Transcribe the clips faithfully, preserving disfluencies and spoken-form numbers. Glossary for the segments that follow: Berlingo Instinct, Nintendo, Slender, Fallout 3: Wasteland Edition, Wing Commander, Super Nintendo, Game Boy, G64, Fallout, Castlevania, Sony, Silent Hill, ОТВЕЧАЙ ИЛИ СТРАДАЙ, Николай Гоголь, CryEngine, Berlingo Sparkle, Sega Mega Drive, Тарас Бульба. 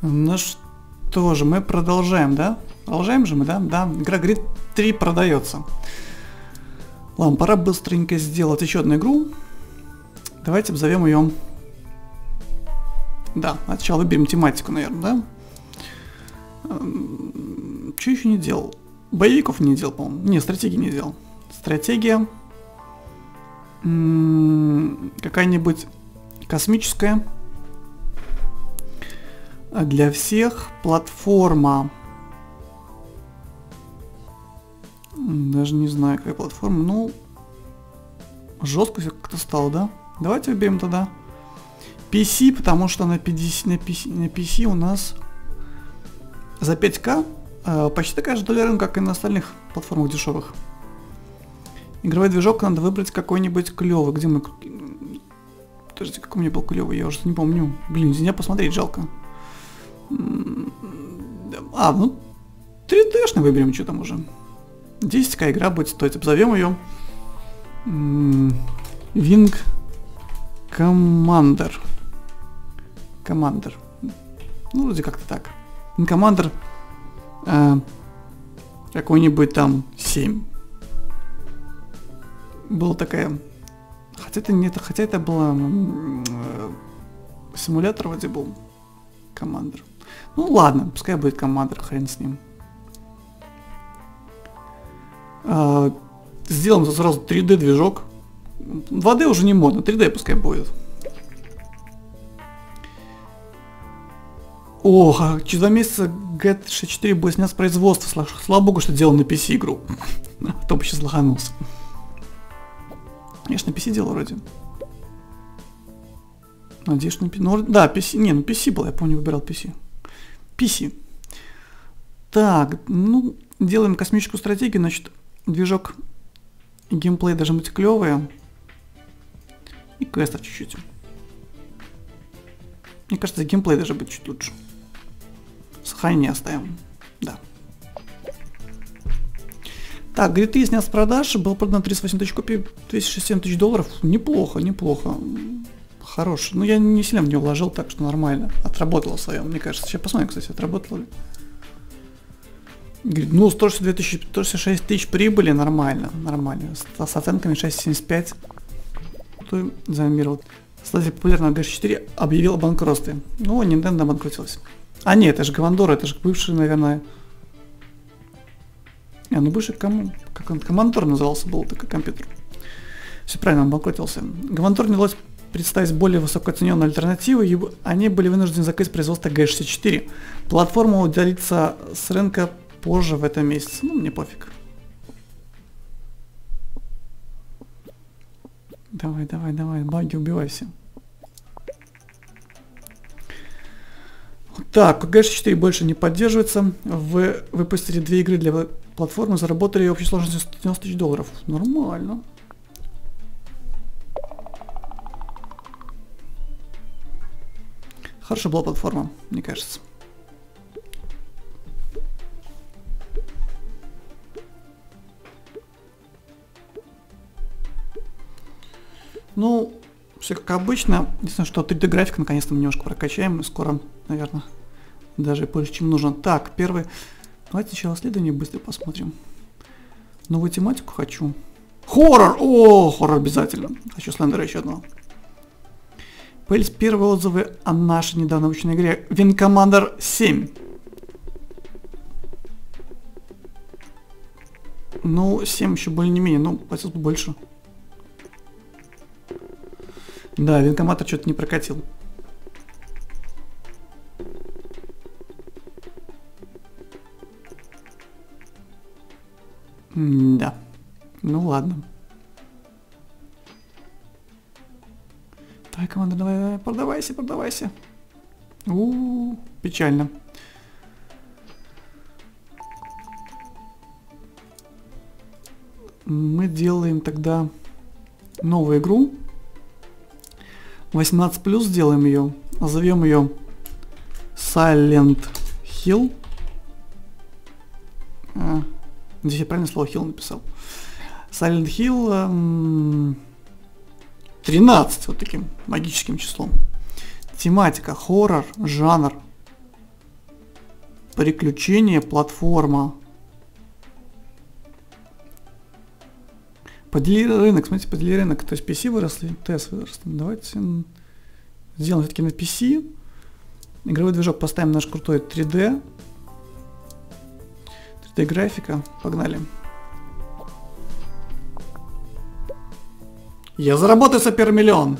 Ну что же, мы продолжаем, да? Продолжаем же мы, да? Да, игра говорит, три продается. Ладно, пора быстренько сделать еще одну игру. Давайте обзовем ее... Да, сначала выберем тематику, наверное, да? Что еще не делал? Боевиков не делал, по-моему. Не, стратегии не делал. Стратегия. Какая-нибудь космическая. Для всех. Платформа. Даже не знаю, какая платформа. Ну, жестко все как-то стало, да? Давайте выберем тогда пи си, потому что на пи си, на пи си, на пи си у нас за пять ка э, почти такая же доля рынка, как и на остальных платформах дешевых. Игровой движок надо выбрать какой-нибудь клевый. Где мы... Подождите, какой у меня был клевый, я уже не помню. Блин, нельзя посмотреть, жалко. А, ну, три дэ-шный выберем, что там уже. десять ка игра будет стоить, обзовем ее Wing Commander. Commander. Ну, вроде как-то так. Wing Commander э, какой-нибудь там семь. Была такая... Хотя это, не, хотя это было... Э, симулятор вроде был. Commander. Ну ладно, пускай будет Commander, хрен с ним. Э, сделаем сразу три дэ движок. два дэ уже не модно, три дэ пускай будет. Ох, а через два месяца джи ти шестьдесят четыре будет снят с производства. Слава богу, что делал на пи си игру. А то бы сейчас лоханулся. Я ж на пи си делал вроде. Надеюсь, на пи си. Ну, да, пи си. Не, ну пи си был, я помню, выбирал пи си. пи си. Так, ну, делаем космическую стратегию, значит, движок и геймплей должны быть клевые. И квестов чуть-чуть. Мне кажется, геймплей должен быть чуть лучше. Сохранение оставим. Да. Так, джи ти снят с продаж. Было продано тридцать восемь тысяч копий, двести шестьдесят семь тысяч долларов. Неплохо, неплохо. Хорош. Но я не сильно в него вложил, так что нормально. Отработало свое, мне кажется. Сейчас посмотрим, кстати, отработало ли. Ну, сто шестьдесят две тысячи, сто шестьдесят шесть тысяч прибыли, нормально, нормально. С, с оценками шесть семьдесят пять. Кто займировал? Создатель популярного джи четыре объявил о банкротстве. Ну, Nintendo обанкротилась. А нет, это же Гавандора, это же бывший, наверное... А, ну бывший кому? Как он? Командор назывался, был такой компьютер. Все правильно, он обанкротился. Гавандор не удалось представить более высокооцененную альтернативу, и они были вынуждены закрыть производство джи шестьдесят четыре. Платформа удалится с рынка позже в этом месяце. Ну, мне пофиг. Давай, давай, давай, баги, убивайся. Так, джи шестьдесят четыре больше не поддерживается. Вы выпустили две игры для платформы, заработали общей сложностью сто девяносто тысяч долларов. Нормально. Хорошая была платформа, мне кажется. Ну, все как обычно. Единственное, что три дэ график наконец-то мы немножко прокачаем. И скоро, наверное, даже больше, чем нужно. Так, первый. Давайте сначала исследование быстро посмотрим. Новую тематику хочу. Хоррор! О, хоррор обязательно. Хочу Слендера еще одного. Появились первые отзывы о нашей недавно выпущенной игре Wing Commander семь. Ну, семь еще более-менее. Ну, хотя бы больше. Да, Wing Commander что-то не прокатил. М да. Ну ладно. Давай, команда, давай, давай, продавайся, продавайся. У-у-у, печально. Мы делаем тогда новую игру. восемнадцать плюс сделаем ее, назовем ее Silent Hill. А, здесь я правильно слово Hill написал. Silent Hill тринадцать, вот таким магическим числом. Тематика, хоррор, жанр, Приключения, платформа. Поделили рынок, смотрите, поделили рынок. То есть пи си выросли, ТС выросли. Давайте сделаем все-таки на пи си. Игровой движок поставим наш крутой три дэ. три дэ графика. Погнали. Я заработаю супер-миллион.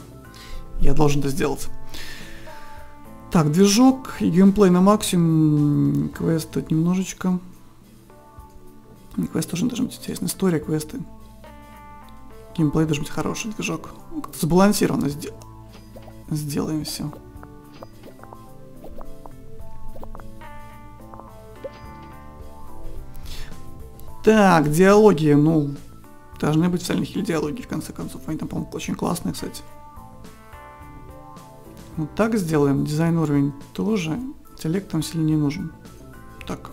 Я должен это сделать. Так, движок и геймплей на максимум. Квест тут немножечко. Квест тоже должен быть интересный. История, квесты. Геймплей должен быть хороший, движок. Сбалансированно сдел... сделаем все. Так, диалоги, ну... Должны быть в Silent Hill диалоги, в конце концов. Они там, по-моему, очень классные, кстати. Вот так сделаем. Дизайн уровень тоже. Интеллект там сильно не нужен. Так.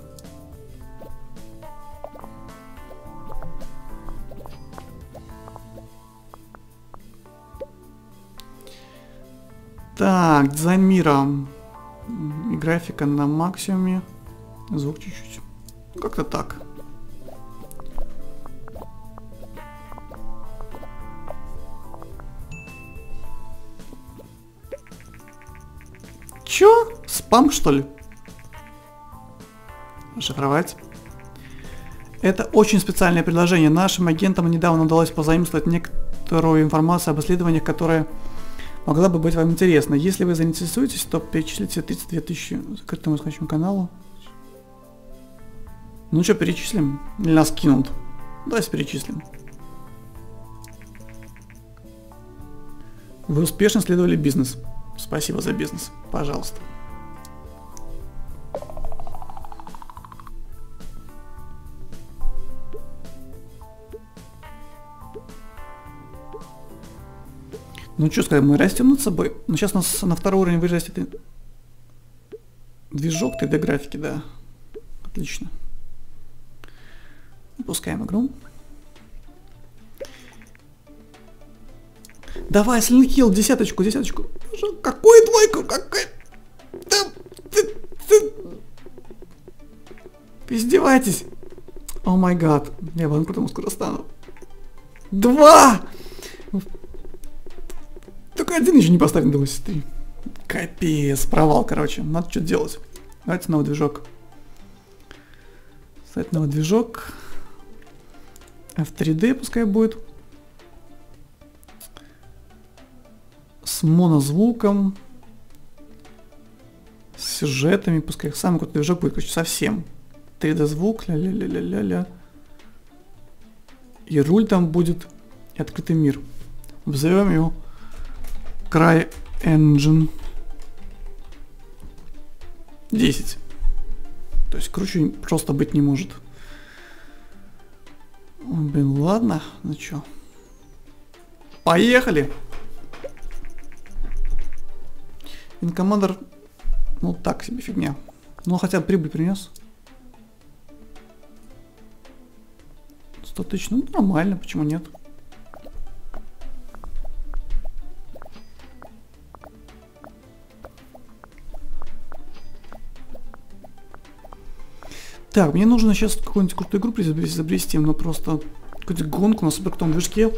Так, дизайн мира. И графика на максимуме. Звук чуть-чуть. Как-то так. Чё? Спам, что ли? Шифровать. Это очень специальное предложение. Нашим агентам недавно удалось позаимствовать некоторую информацию об исследованиях, которая могла бы быть вам интересна. Если вы заинтересуетесь, то перечислите тридцать две тысячи закрытому исходящему каналу. Ну что, перечислим? Или нас кинут? Давайте перечислим. Вы успешно следовали бизнес. Спасибо за бизнес. Пожалуйста. Ну что сказать, мы растем над собой. Ну сейчас у нас на второй уровень вырастет и... движок три дэ графики, да. Отлично. Запускаем игру. Давай, Silent Hill, десяточку, десяточку. Какую двойку? Какой? Да, ты, ты... Издевайтесь. О май гад. Я банкротом скоро стану. Два! Только один еще не поставлен, думаю, три. Капец, провал, короче. Надо что-то делать. Давайте новый движок. Ставить новый движок. В три дэ пускай будет. С монозвуком, с сюжетами, пускай их самый крутой движок будет, короче, совсем. три дэ звук, ля-ля-ля-ля-ля-ля. И руль там будет, и открытый мир. Взовем его CryEngine десять. То есть круче просто быть не может. Ой, блин, ладно, ну чё. Поехали! Wing Commander, ну так себе фигня. Ну хотя бы прибыль принес. сто тысяч, ну нормально, почему нет? Так, мне нужно сейчас какую-нибудь крутую игру изобрести, но просто какую-то гонку на суперкрутом движке.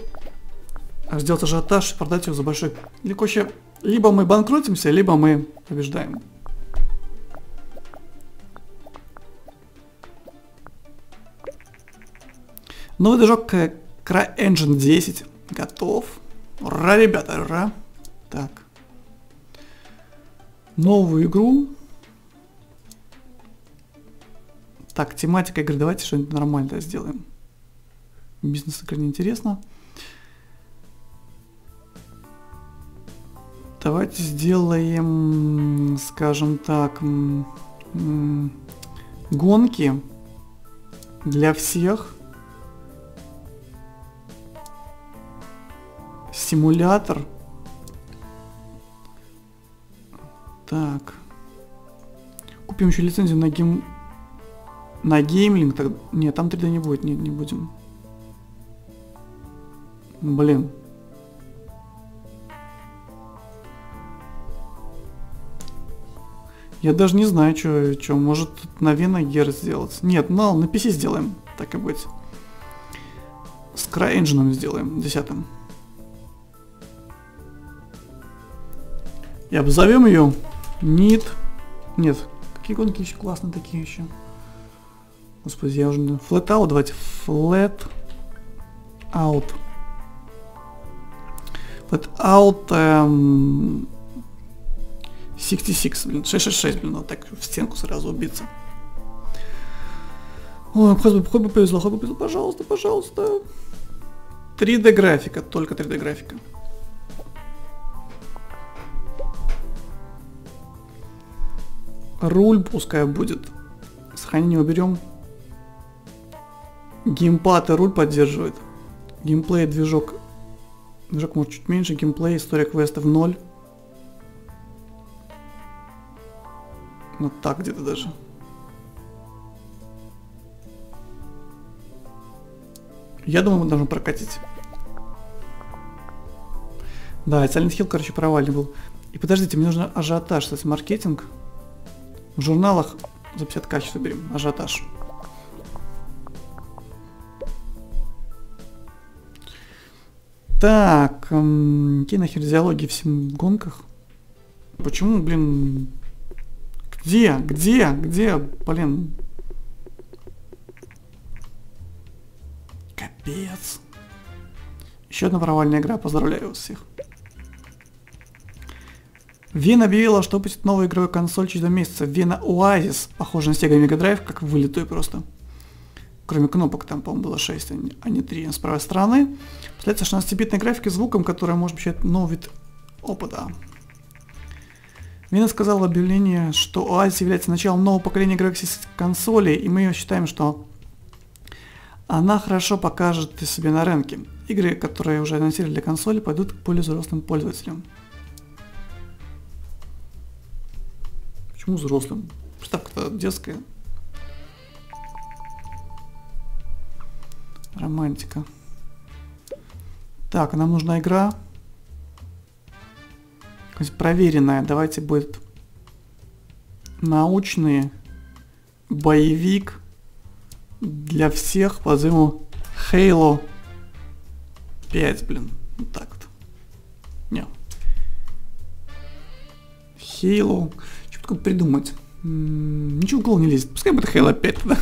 Сделать ажиотаж, продать ее за большой. Или вообще. Либо мы банкротимся, либо мы побеждаем. Новый движок CryEngine десять. Готов. Ура, ребята, ура. Так. Новую игру. Так, тематика игры. Давайте что-нибудь нормальное сделаем. Бизнес игры неинтересно. Давайте сделаем, скажем так, гонки для всех. Симулятор. Так. Купим еще лицензию на гейм... на геймлинг. Так... Нет, там три дэ не будет. Нет, не будем. Блин. Я даже не знаю, что, может на Вена Гер сделать. Нет, на, на пи си сделаем, так и быть. С CryEngine сделаем, десятым. И обзовем ее Need. Нет, какие гонки еще классные такие еще. Господи, я уже... Flatout, давайте. Flat Out. Flat Out... Эм... шестьдесят шесть, блин, шестьсот шестьдесят шесть, блин, вот так в стенку сразу убиться. Ой, хоть бы, хоть бы повезло, хоть бы повезло, пожалуйста, пожалуйста. три дэ графика, только три дэ графика. Руль пускай будет. Сохранение уберем. Геймпад и руль поддерживает. Геймплей, движок. Движок может чуть меньше, геймплей, история квестов ноль. Вот так где-то даже. Я думаю, мы должны прокатить. Да, и Silent Hill, короче, провальный был. И подождите, мне нужно ажиотаж, то есть маркетинг. В журналах за пятьдесят тысяч соберем, ажиотаж. Так, эм, какие нахер идеологии всем в гонках? Почему, блин... Где? Где? Где? Блин. Капец. Еще одна провальная игра. Поздравляю вас всех. Вена объявила, что будет новая игровая консоль через два месяца. Вена Оазис. Похожа на Sega Mega Drive, как вылитую просто. Кроме кнопок, там, по-моему, было шесть, а не три. С правой стороны. Представляете, шестнадцатибитной графики звуком, которая может быть новый вид опыта. Вена сказала в объявлении, что Оазис является началом нового поколения игровых консолей, и мы считаем, что она хорошо покажет себе на рынке. Игры, которые уже анонсировали для консоли, пойдут к более взрослым пользователям. Почему взрослым? Приставка-то детская. Романтика. Так, нам нужна игра. Проверенная, давайте будет научный боевик для всех, позовем Halo пять, блин, вот так вот. Не. Halo, что такое придумать? М-м-м, ничего в голову не лезет, пускай будет Halo пять тогда.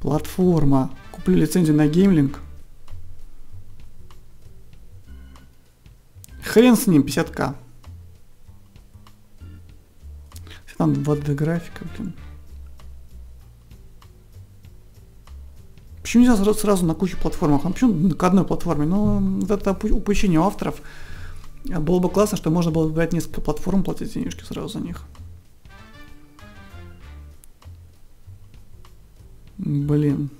Платформа, куплю лицензию на геймлинг. Хрен с ним, пятьдесят тысяч. Там два дэ графика, блин. Почему нельзя сразу, сразу на кучу платформах? А почему к одной платформе? Ну, это упущение у авторов. Было бы классно, что можно было бы брать несколько платформ, платить денежки сразу за них. Блин.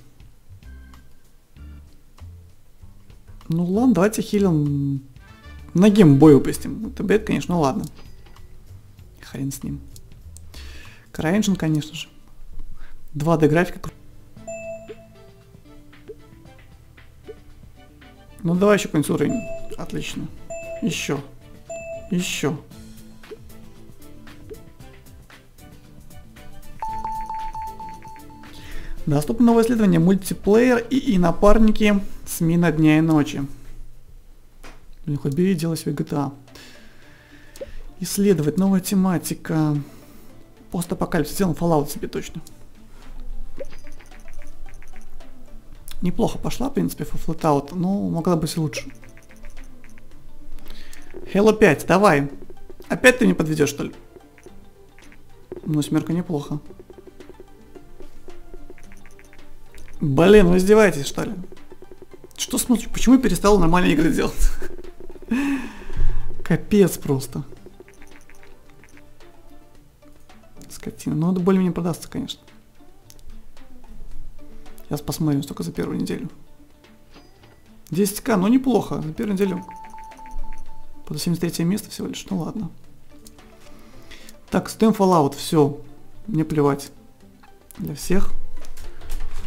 Ну ладно, давайте хилим... На Game Boy упустим. Это бред, конечно, ну ладно. Хрен с ним. CryEngine, конечно же. два дэ графика. Ну давай еще какой-нибудь уровень. Отлично. Еще. Еще. Доступно новое исследование. Мультиплеер и, и напарники. Смена дня и ночи. Блин, хоть бери, делай себе джи ти эй. Исследовать, новая тематика. Постапокалипсис, сделаем Fallout себе точно. Неплохо пошла, в принципе, Fallout, но могла быть и лучше. Halo пять, давай. Опять ты меня подведешь, что ли? Ну, семерка неплохо. Блин, вы издеваетесь, что ли? Что смотришь? Почему я перестал нормальные игры делать? Капец просто. Скотина. Но это более-менее продастся, конечно. Сейчас посмотрим, столько за первую неделю. десять тысяч, ну неплохо. За первую неделю. Под семьдесят третье место всего лишь. Ну ладно. Так, стоим Fallout. Все. Мне плевать. Для всех.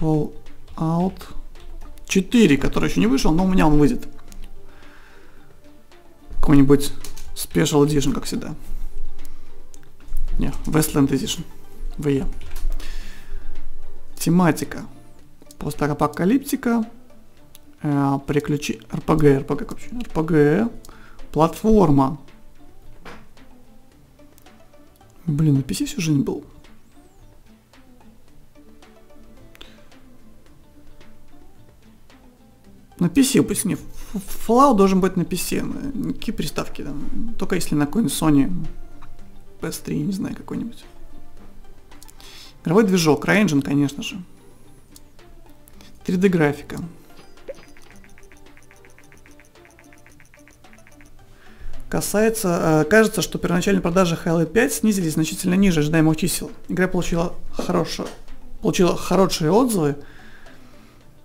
Fallout четыре, который еще не вышел, но у меня он выйдет. Какой-нибудь Special Edition, как всегда. Ні, Westland Edition. ви е. Тематика. Постапокалиптика. Э, приключи... эр пи джи, эр пи джи, короче. эр пи джи. Платформа. Блин, на пи си всю жизнь был. На пи си, пусть не. Fallout должен быть на пи си. Какие приставки там? Да? Только если на какой-нибудь Sony пи эс три, не знаю, какой-нибудь. Игровой движок. CryEngine, конечно же. три дэ графика. Касается... Кажется, что первоначальные продажи Halo пять снизились значительно ниже ожидаемых чисел. Игра получила хорошо, получила хорошие отзывы.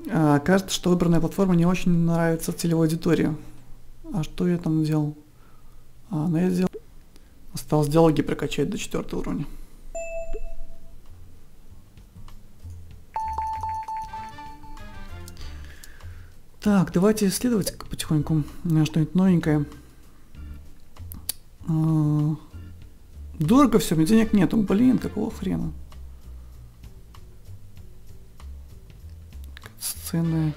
Кажется, что выбранная платформа не очень нравится целевой аудитории. А что я там сделал? А, ну я сделал... Осталось диалоги прокачать до четвертого уровня. Так, давайте исследовать потихоньку что-нибудь новенькое. Дорого все, у меня денег нету. Блин, какого хрена? Сцены.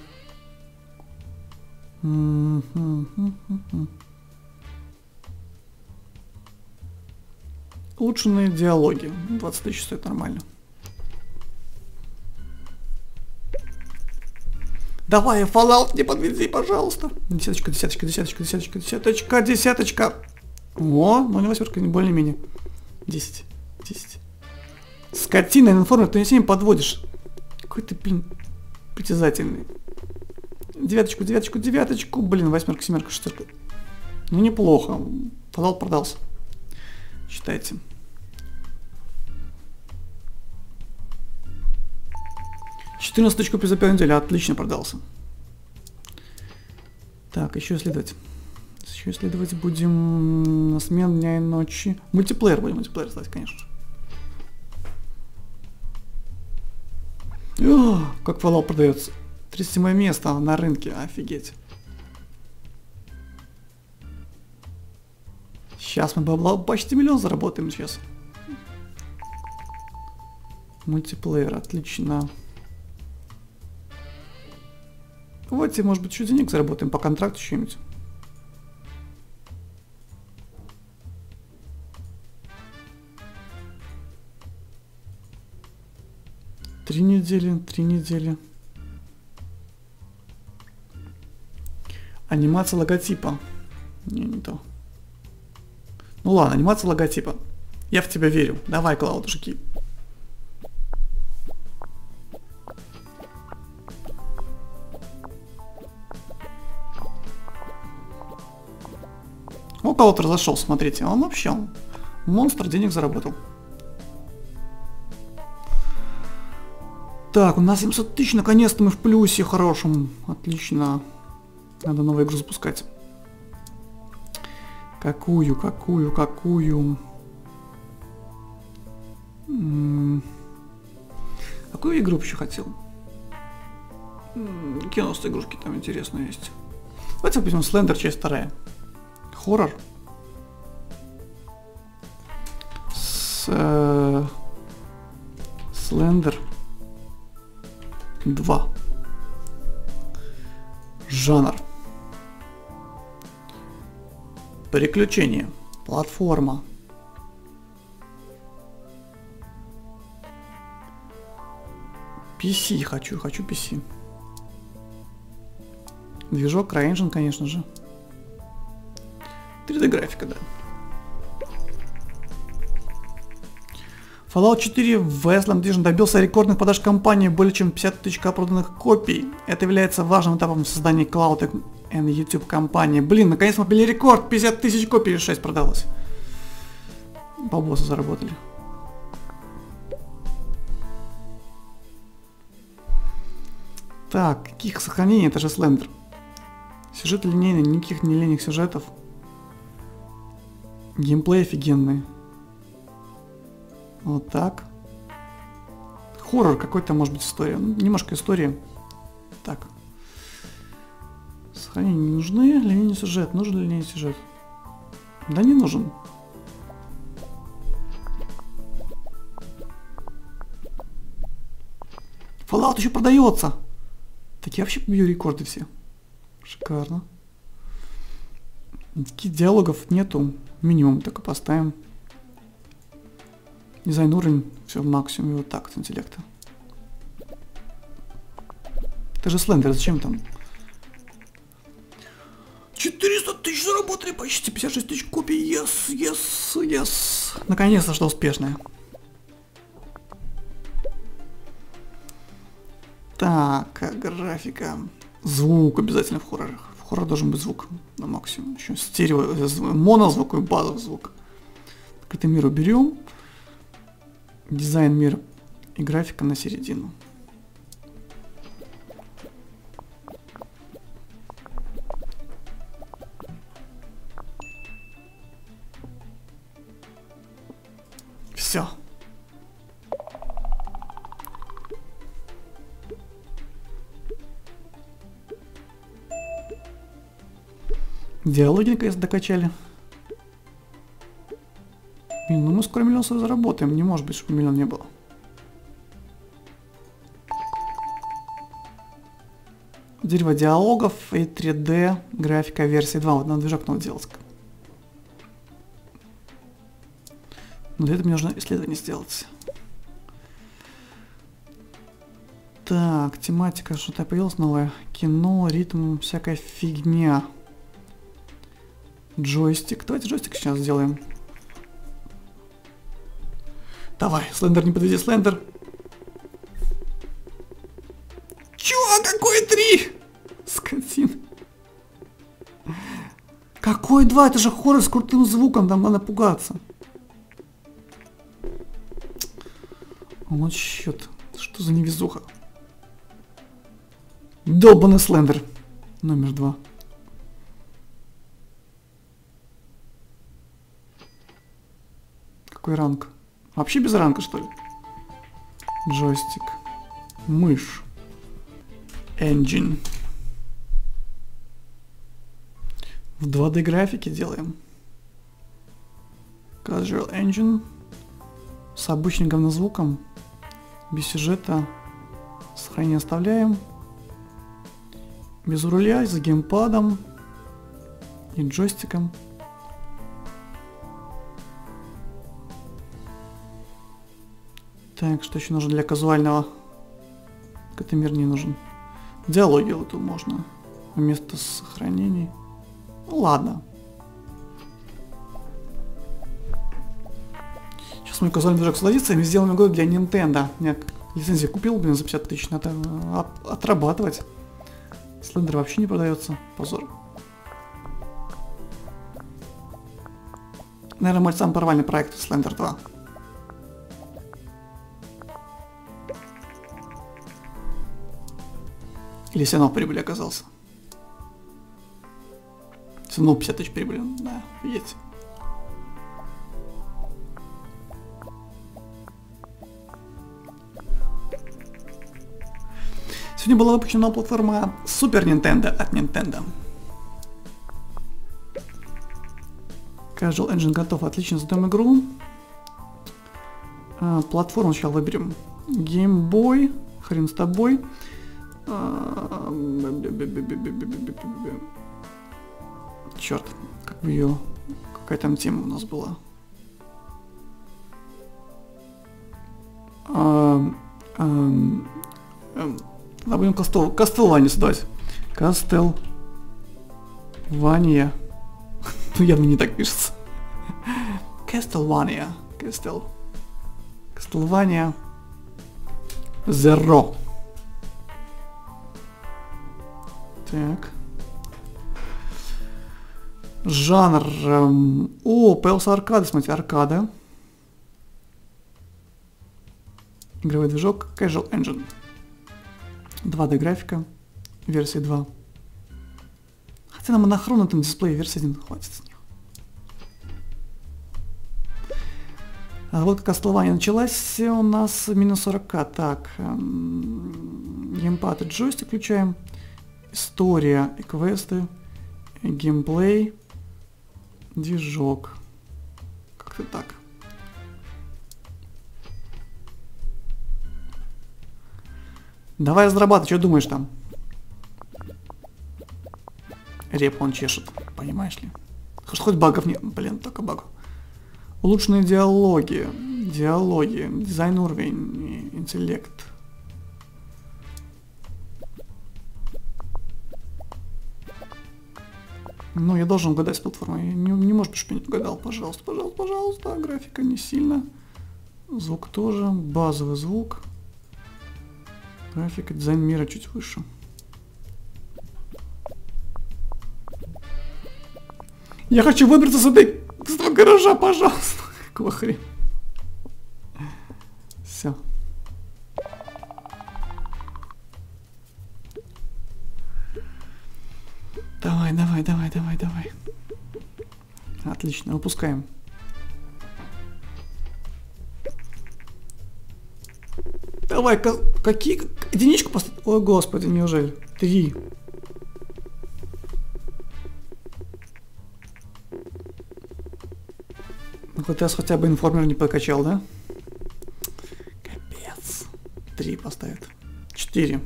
Улучшенные диалоги. двадцать тысяч стоит нормально. Давай, Fallout, не подведи, пожалуйста. Десяточка, десяточка, десяточка, десяточка, десяточка, десяточка. О, ну не восьмерка, не более-менее. Десять, десять. Скотина, информер, ты не всеми подводишь. Какой ты, блин, притязательный. Девяточку, девяточку, девяточку. Блин, восьмерка, семерка, шестерка. Ну неплохо. Fallout продался. Считайте. четырнадцать точку приза первой недели. Отлично продался. Так, еще исследовать. Еще исследовать будем на смен дня и ночи. Мультиплеер будем, мультиплеер ставить, конечно. О, как Fallout продается. тридцать седьмое место на рынке. Офигеть. Сейчас мы бабла почти миллион заработаем сейчас. Мультиплеер, отлично. Давайте, может быть, еще денег заработаем по контракту что-нибудь. Три недели, три недели. Анимация логотипа. Не, не то. Ну ладно, анимация логотипа. Я в тебя верю. Давай, Клаудушки. О, кого-то разошел, смотрите. Он вообще, он монстр денег заработал. Так, у нас семьсот тысяч, наконец-то мы в плюсе хорошем. Отлично. Надо новую игру запускать. Какую, какую, какую? М-м-м. Какую игру еще хотел? М-м, кино-то игрушки там интересные есть. Давайте возьмем Slender, часть вторая. Хоррор. С... Э, Слендер два. Жанр. Приключения. Платформа. пи си. Хочу, хочу пи си. Движок CryEngine, конечно же. три дэ графика, да. Fallout четыре в Westland Division добился рекордных продаж компании, более чем пятьдесят тысяч проданных копий. Это является важным этапом в создании Cloud and YouTube компании. Блин, наконец мы побили рекорд, пятьдесят тысяч копий, шесть продалось. Бабосы заработали. Так, каких сохранений, это же Slender. Сюжет линейный, никаких нелинейных сюжетов. Геймплей офигенный. Вот так. Хоррор какой-то, может быть, история. Ну, немножко истории. Так. Сохранения не нужны. Линейный сюжет. Нужен линейный сюжет? Да не нужен. Fallout еще продается. Так я вообще побью рекорды все. Шикарно. Никаких диалогов нету. Минимум так и поставим. Дизайн уровень, все в максимуме. Вот так, с интеллекта. Это же Слендер, зачем там? четыреста тысяч заработали, почти пятьдесят шесть тысяч копий. Yes, yes, yes. Наконец-то что успешное. Так, графика. Звук обязательно в хоррорах. В хоррорах должен быть звук на максимум. Еще стерео, монозвук и базовый звук. Открытый мир уберем. Дизайн мира и графика на середину. Все. Диалоги, наконец, докачали. Блин, ну мы скоро миллион заработаем. Не может быть, чтобы миллион не было. Дерево диалогов и три дэ графика версии два. Вот надо движок новый делать. Но для этого мне нужно исследование сделать. Так, тематика что-то появилась новая. Кино, ритм, всякая фигня. Джойстик. Давайте джойстик сейчас сделаем. Давай, Слендер, не подведи, Слендер. Чего? Какой три? Скотин. Какой два? Это же хоррор с крутым звуком. Там надо пугаться. Вот счет. Что за невезуха? Долбанный Слендер. Номер два. Какой ранг? Вообще без ранга, что ли? Джойстик. Мышь. Engine. В два дэ графике делаем. Casual Engine. С обычным говнозвуком. Без сюжета. Сохранение оставляем. Без руля, с геймпадом. И джойстиком. Так, что еще нужно для казуального? Какой-то мир не нужен. Диалоги вот тут можно. Вместо сохранений. Ну, ладно. Сейчас мой казуальный движок сладится, и мы сделаем игру для Nintendo. Я лицензию купил, блин, за пятьдесят тысяч. Надо отрабатывать. Слендер вообще не продается. Позор. Наверное, мой самый провальный проект Слендер два. Или все равно в прибыли оказался. Все равно пятьдесят тысяч прибыли. Да, видите. Сегодня была выпущена платформа Super Nintendo от Nintendo. Casual Engine готов. Отлично, задаем игру. А, платформу сначала выберем. Game Boy. Хрен с тобой. Черт, как бы ее... Какая там тема у нас была? Надо будем Castlevania создавать. Castlevania. Ну явно не так пишется. Castlevania. Castle. Castlevania. Zero. Так. Жанр. Эм, о, появился аркада, смотрите, аркада. Игровой движок Casual Engine. два дэ графика. Версии два. Хотя нам монохрон на этом дисплее версии один хватит с них. А вот как Castlevania началась у нас минус сорок ка. Так. Эм, геймпад и джойстик включаем. История и квесты, и геймплей, движок. Как-то так. Давай разрабатывай, что думаешь там? Реп он чешет, понимаешь ли? Хоть, хоть багов нет, блин, только багов. Улучшенные диалоги, диалоги, дизайн уровень, интеллект. Ну, я должен угадать с платформой. Не, не может быть, что я не угадал. Пожалуйста, пожалуйста, пожалуйста. Графика не сильно. Звук тоже. Базовый звук. Графика, дизайн мира чуть выше. Я хочу выбраться с этой... с этого гаража, пожалуйста. Какого хрена? Все. Давай, давай, давай, давай, давай. Отлично, выпускаем. Давай, какие... Единичку поставь... Ой, господи, неужели? Три. Ну, хоть раз хотя бы информер не прокачал, да? Капец. Три поставит. Четыре.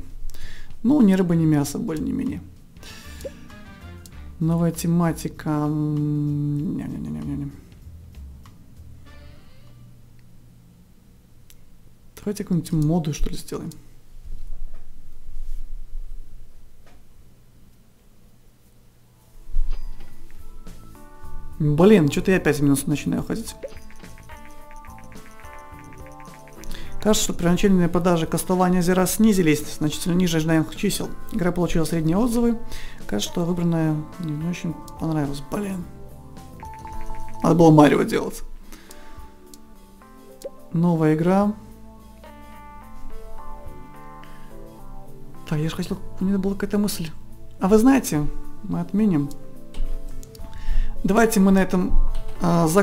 Ну, ни рыба, ни мясо, более-менее. Новая тематика. Не-не-не-не-не. Давайте какую-нибудь моду, что ли, сделаем. Блин, что-то я опять в минус начинаю ходить. Кажется, что первоначальные продажи Castlevania Zero снизились, значительно ниже ожидаемых чисел. Игра получила средние отзывы. Кажется, что выбранная не очень понравилась. Блин. Надо было Марио делать. Новая игра. Так, я же хотел... У меня была какая-то мысль. А вы знаете, мы отменим. Давайте мы на этом э, закончим.